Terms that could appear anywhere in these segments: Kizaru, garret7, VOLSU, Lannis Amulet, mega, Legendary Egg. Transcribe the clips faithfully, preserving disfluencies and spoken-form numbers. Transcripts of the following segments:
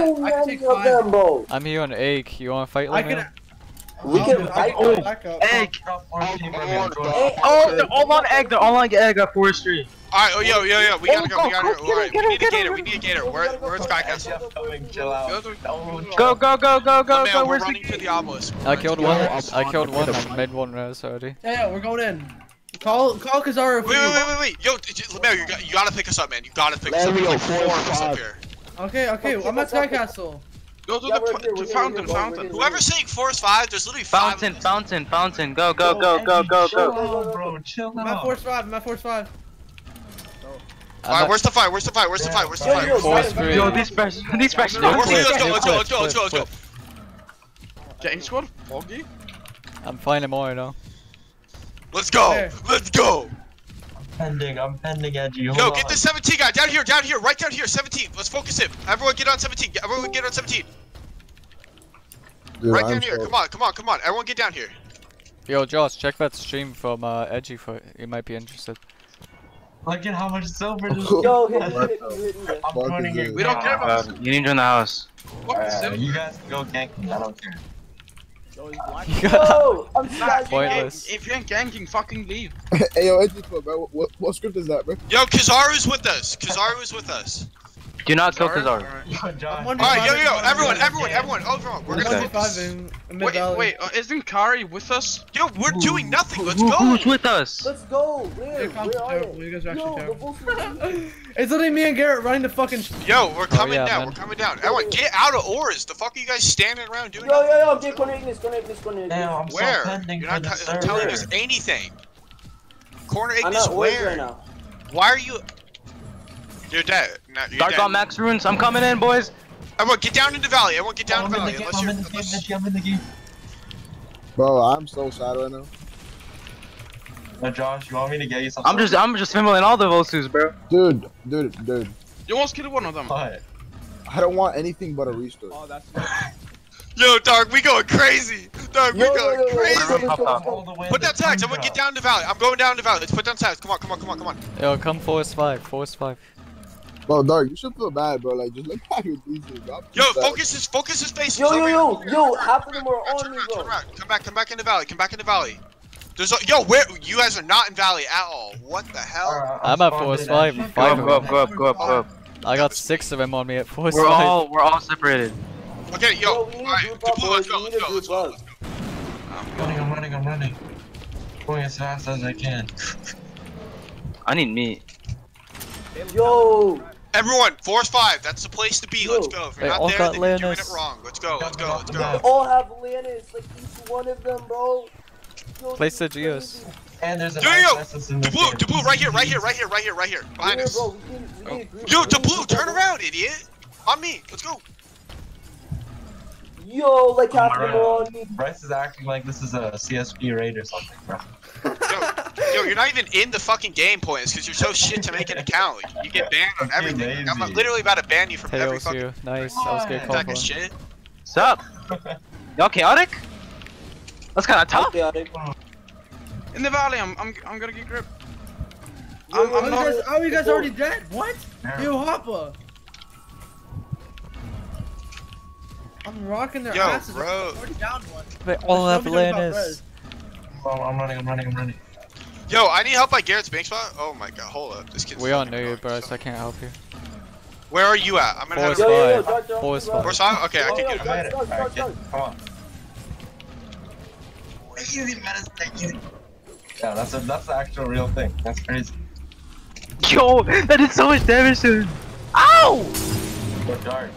so many of them, bro. I'm here on egg. You want to fight like that? We can fight. Oh, egg. Oh, they're all on egg. They're all on egg at forestry. All right, oh yo, yo, yo, we gotta go. We gotta go. We need a gator. We need a gator. Where's Skycast? Go, go, go, go, go, go. We're running to the obelisk. I killed one. I killed one. Made one res already. Yeah, yeah, we're going in. Call, call Kazara. Wait, wait, wait, wait, wait. Yo, Lemaire, you got, you gotta pick us up, man. You gotta pick us up. There's like four of us up here. Okay, okay, I'm at Sky Castle. Go to the fountain, fountain. Whoever's saying forest five, there's literally five. Fountain, fountain, fountain. Go, go, go, go, go, go. Bro, chill out. I'm at forest five. I'm at forest five. Alright, where's the fight? Where's the fight? Where's the fight? Where's the fight? Yo, these pressure, these pressure. Let's go, let's go, let's go, let's go, let's go. Getting squad? Foggy? I'm finding more now. Let's go! There. Let's go! I'm pending, I'm pending at you. Yo, get this seventeen guy down here, down here, right down here, seventeen. Let's focus him. Everyone get on seventeen. Everyone get on seventeen. Dude, right I'm down here. Sure. Come on, come on, come on. Everyone get down here. Yo, Josh, check that stream from uh, Edgy. For you might be interested. Look at how much silver. Yo, I'm running here. We don't care about this. You need to join the house. Uh, you guys can go gank me. I don't care. Yo, I'm pointless. If you're ganking, fucking leave. Hey, yo, bro. What, what script is that, bro? Yo, Kizaru's with us. Kizaru's with us. Do not kill Kizaru. Alright, yo, yo, yo, everyone, everyone, everyone, everyone. We're gonna focus. Wait, wait, uh, isn't Kari with us? Yo, we're who, doing nothing. Let's who, go. Who's with us? Let's go. Where, where are you? You guys are actually it's literally me and Garrett running the fucking. Yo, we're coming oh, yeah, down. Man. We're coming down. Everyone, get out of auras. The fuck are you guys standing around doing? Yo, yo, yo, I'm connecting this, connecting this, connecting this. Damn, I'm where? So you're not telling us anything. Corner egg is where? Right why are you? You're dead. No, you're Dark dead. On max runes. I'm coming in, boys. Everyone, get down into valley. Everyone, get down into valley. Game, unless I'm, you're, in unless... game, I'm in the game. Bro, I'm so sad right now. Now, Josh, you want me to get you something? I'm just, I'm just fimbling all the Volsus, bro. Dude, dude, dude. You almost killed one of them. What? I don't want anything but a restore. Oh, that's. Yo, Dark, we going crazy. Dark, yo, we going yo, yo, crazy. Yo, yo, yo, yo, yo, yo. Put down tags. Everyone, get down to valley. I'm going down to valley. Let's put down tags. Come on, come on, come on, come on. Yo, come force five, force five. Bro, Dark, you should feel bad, bro. Like, just look at your D J. Yo, sad. Focus his, focus his face. Yo, yo, yo, yo, half of them are on me, bro. Come back, come back in the valley. Come back in the valley. There's, a, yo, where you guys are not in valley at all. What the hell? Uh, I'm, I'm at force five. Go up, go up, go up, go up, go up. I got six of them on me at force five. We're all, we're all separated. Okay, yo, yo all right, Blue, let's go, let's go, let's go, let's go. I'm running, I'm running, I'm running. Going as fast as I can. I need meat. Yo. Everyone, forest five, that's the place to be, yo. Let's go. If you're they not there, then you're Lannis. Doing it wrong. Let's go, let's go, let's go. They all have Lannis, like each one of them, bro. Yo, place the Geos. And there's a nice in the Blue, the Blue, right here, right here, right here, right here, right here. Behind yeah, us. Bro, we can, we oh. Yo, the Blue, turn around, idiot. On me, let's go. Yo, like half of them are on me. Bryce is acting like this is a C S P raid or something, bro. Yo, you're not even in the fucking game points because you're so shit to make an account. You get banned on everything. I'm literally about to ban you from hey, every fucking. You. Nice, that was good. Fucking shit. What's up? Y'all chaotic? That's kind of tough. In the valley, I'm, I'm, I'm gonna get gripped. Yo, I'm, I'm you not... guys, oh, you guys are already dead? What? Yeah. Yo, Hoppa. I'm rocking their Yo, asses. Yo, bro. Already down one. They all have Lannis. Oh, I'm running. I'm running. I'm running. Yo, I need help by Garrett's bank spot. Oh my god, hold up. This kid's. We all know you, bro, so I can't help you. Where are you at? I'm gonna have to. Force five. Force five? Okay, I can get it. Alright, kid. Come on. Yeah, that's a, that's the actual real thing. That's crazy. Yo, that did so much damage to him. Ow! We're dark.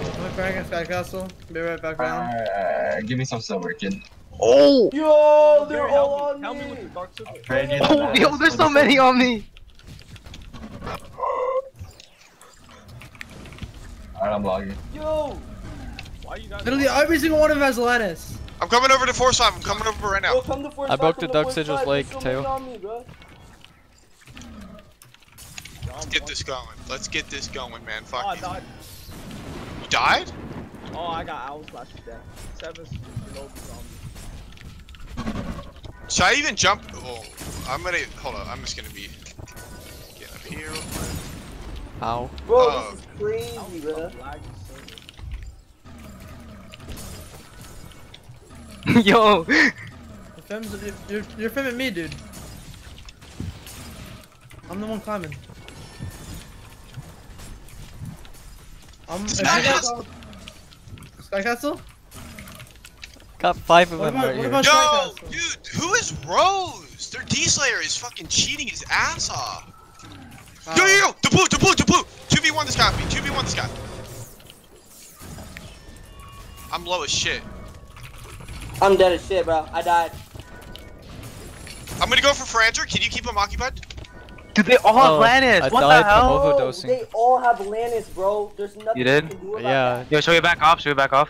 I'm gonna crack at Sky Castle. Be right back around. Alright, give me some silver, kid. Oh! Yo, they're all on me! me with dark oh, yo, there's so many on me! Alright, I'm logging. Yo! Why you guys literally every single one of them has Lannis. I'm coming over to force five. I'm coming over right now. Yo, come to force I broke the Duck Sigil's leg, too. Let's get this going. Let's get this going, man. Fuck oh, you. Died. You died? Oh, I got owl slash death. Seven's below the zombie. Should I even jump? Oh, I'm gonna hold on. I'm just gonna be get up here. Real quick. Ow. Bro, oh. This is crazy, bro. Yo! You're, you're, you're filming me, dude. I'm the one climbing. I'm Sky Castle! Sky Castle? Got five of them right here. Yo, dude, who is Rose? Their D-Slayer is fucking cheating his ass off. Uh, yo, yo, yo! The blue, the blue, the blue! two v one this guy, two v one this guy. I'm low as shit. I'm dead as shit, bro. I died. I'm gonna go for Franger. Can you keep him occupied? Dude, they all have oh, Lannis. I what died the hell? From overdosing. They all have Lannis, bro. There's nothing you, did? you can do about yeah. that. Yo, show you back off. Show you back off.